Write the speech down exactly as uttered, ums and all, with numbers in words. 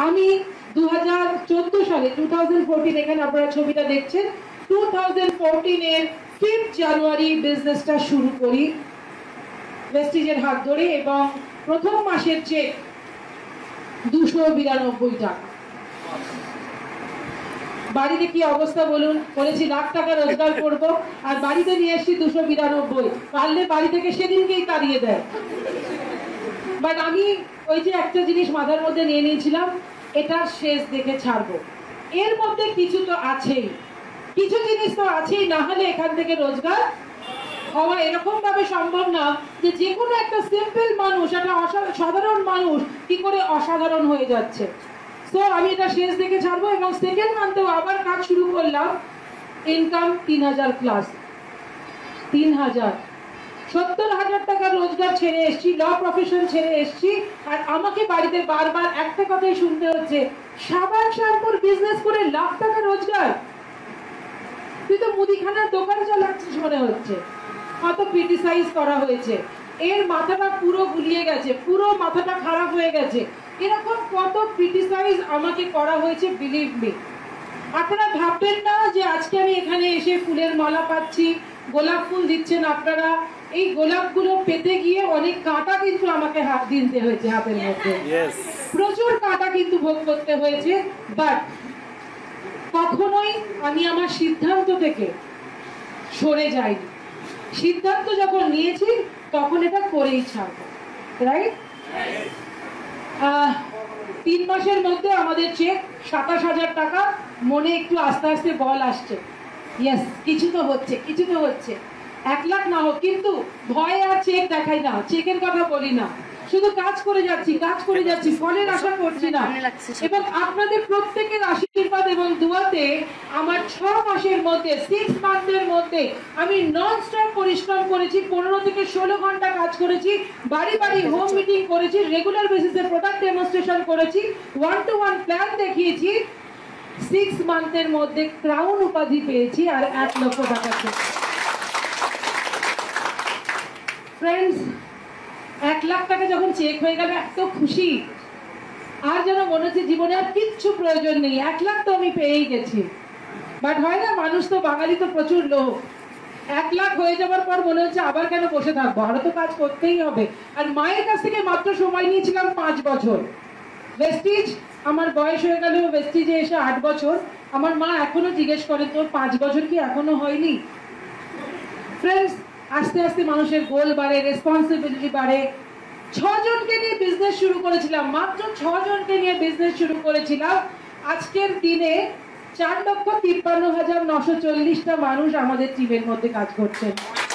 दो हज़ार चौदह সালে दो हज़ार चौदह এখানে আপনারা ছবিটা দেখছেন दो हज़ार चौदह এর पाँच জানুয়ারি বিজনেসটা শুরু করি প্রেস্টিজের হাত ধরে এবং প্রথম মাসের চেক दो सौ बानवे টাকা। বাড়িতে কি অবস্থা বলুন, বলেছি লাখ টাকা রোজগার করব আর বাড়িতে নিয়ে আসি दो सौ बानवे, পারলে বাড়ি থেকে সেদিনকেই তাড়িয়ে দেয়। বাট আমি ওই যে একটা জিনিস মাথার মধ্যে নিয়ে নিয়েছিলাম এটার শেষ দেখে ছাড়বো, এর মধ্যে কিছু তো আছেই, কিছু জিনিস তো আছেই, না হলে এখান থেকে রোজগার হওয়া এরকম ভাবে সম্ভব না যে যে কোনো একটা সিম্পল মানুষ একটা সাধারণ মানুষ কি করে অসাধারণ হয়ে যাচ্ছে। সো আমি এটা শেষ দেখে ছাড়বো এবং সেকেন্ড মান্থেও আবার কাজ শুরু করলাম। ইনকাম তিন হাজার প্লাস, তিন হাজার সত্তর হাজার টাকা রোজগার ছেড়ে এসছি, ল প্রফেশন ছেড়ে এসছি, আর আমাকে বাড়িতে বারবার একটা কথাই শুনতে হচ্ছে, সাবান শ্যাম্পুর বিজনেস করে লাখ টাকা রোজগার, তুই তো মুদিখানার দোকান চালাচ্ছিস মনে হচ্ছে, কত ক্রিটিসাইজ করা হয়েছে। এর মাথাটা পুরো গুলিয়ে গেছে, পুরো মাথাটা খারাপ হয়ে গেছে। এরকম কত ক্রিটিসাইজ আমাকে করা হয়েছে, বিলিভ মি। আপনারা ভাববেন না যে আজকে আমি এখানে এসে ফুলের মালা পাচ্ছি, গোলাপ ফুল দিচ্ছেন আপনারা, এই গোলাপগুলো পেতে গিয়ে অনেক কাঁটা কিন্তু আমাকে হাত দিতে হয়েছে, হাতের মধ্যে প্রচুর কাঁটা কিন্তু ভোগ করতে হয়েছে। বাট কখনোই আমি আমার সিদ্ধান্ত থেকে সরে যাইনি, সিদ্ধান্ত যখন নিয়েছি তখন এটা করেই ছাড়বো, রাইট? তিন মাসের মধ্যে আমাদের চেক সাতাশ হাজার টাকা। মনে একটু আস্তে আস্তে বল আসছে, ইয়েস কিছু তো হচ্ছে, কিছু তো হচ্ছে। এক লাখ না হোক, কিন্তু ভয় আর চেক দেখাই না, চেকের কথা বলি না, শুধু কাজ করে যাচ্ছি, কাজ করে যাচ্ছি, ফলের আশা করছি না। এবং আপনাদের প্রত্যেকের আশীর্বাদ এবং দোয়াতে আমার ছ মাসের মধ্যে সিক্স মান্থের মধ্যে আমি নন স্টপ পরিশ্রম করেছি, পনেরো থেকে ষোলো ঘন্টা কাজ করেছি, বাড়ি বাড়ি হোম মিটিং করেছি, রেগুলার বেসিসে প্রোডাক্ট ডেমনস্ট্রেশন করেছি, ওয়ান টু ওয়ান প্ল্যান দেখিয়েছি। সিক্স মান্থের মধ্যে ক্রাউন উপাধি পেয়েছি আর এক লক্ষ টাকা। ফ্রেন্ডস, এক লাখ টাকা যখন চেক হয়ে গেল এত খুশি, আর যেন মনে হচ্ছে জীবনে আর কিচ্ছু প্রয়োজন নেই, এক লাখ তো আমি পেয়েই গেছি। বাট হয় না, মানুষ তো বাঙালি তো প্রচুর লোভ, এক লাখ হয়ে যাওয়ার পর মনে হচ্ছে আবার কেন বসে থাকবো, আরও তো কাজ করতেই হবে। আর মায়ের কাছ থেকে মাত্র সময় নিয়েছিলাম পাঁচ বছর। ভেস্টিজ আমার বয়স হয়ে গেল, ভেস্টিজে এসে আট বছর। আমার মা এখনো জিজ্ঞেস করে তোর পাঁচ বছর কি এখনো হয়নি? ফ্রেন্ডস, আস্তে আস্তে মানুষের গোল বাড়ে, রেসপন্সিবিলিটি বাড়ে। ছজনকে নিয়ে বিজনেস শুরু করেছিলাম, মাত্র ছজনকে নিয়ে বিজনেস শুরু করেছিলাম। আজকের দিনে চার লক্ষ তিপ্পান্ন হাজার নশো চল্লিশটা মানুষ আমাদের টিমের মধ্যে কাজ করছেন।